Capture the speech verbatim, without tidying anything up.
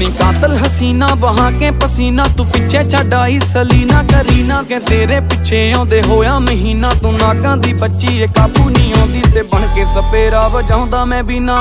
बनी कातल हसीना बहा के पसीना तू पिछे छाई सलीना करीना के तेरे पिछे आंदे होया महीना तू नाका दी बच्ची ये काबू नहीं आती ते बन के सपेरा वजाऊंदा मैं बिना।